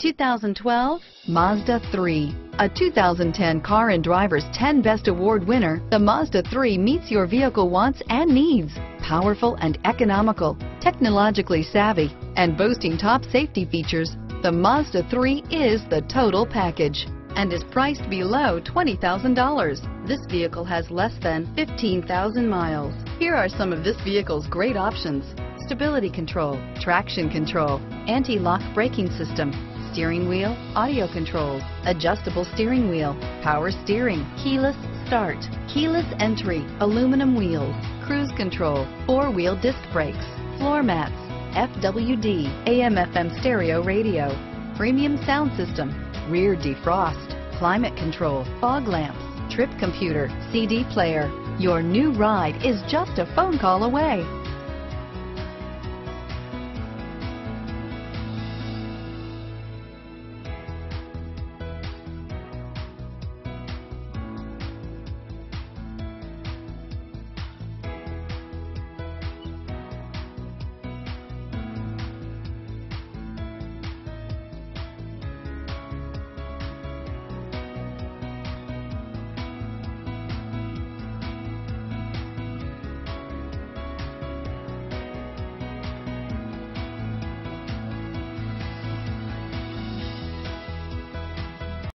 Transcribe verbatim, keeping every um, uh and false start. two thousand twelve Mazda three. A two thousand ten Car and Driver's ten Best Award winner, the Mazda three meets your vehicle wants and needs. Powerful and economical, technologically savvy, and boasting top safety features, the Mazda three is the total package and is priced below twenty thousand dollars. This vehicle has less than fifteen thousand miles. Here are some of this vehicle's great options: stability control, traction control, anti-lock braking system, steering wheel audio controls, adjustable steering wheel, power steering, keyless start, keyless entry, aluminum wheels, cruise control, four-wheel disc brakes, floor mats, F W D, A M F M stereo radio, premium sound system, rear defrost, climate control, fog lamps, trip computer, C D player. Your new ride is just a phone call away.